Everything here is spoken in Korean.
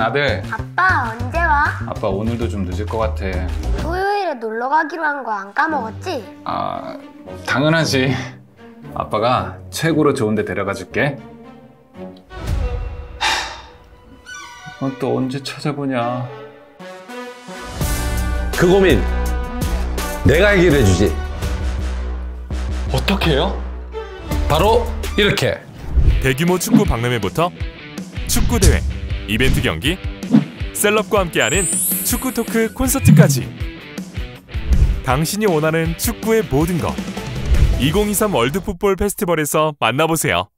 아들. 아빠 언제 와? 아빠 오늘도 좀 늦을 것 같아. 토요일에 놀러 가기로 한 거 안 까먹었지? 아, 당연하지. 아빠가 최고로 좋은 데 데려가 줄게. 넌 또 언제 찾아보냐. 그 고민 내가 해결해 주지. 어떻게 해요? 바로 이렇게! 대규모 축구 박람회부터 축구대회, 이벤트 경기, 셀럽과 함께하는 축구 토크 콘서트까지 당신이 원하는 축구의 모든 것 2023 월드풋볼 페스티벌에서 만나보세요.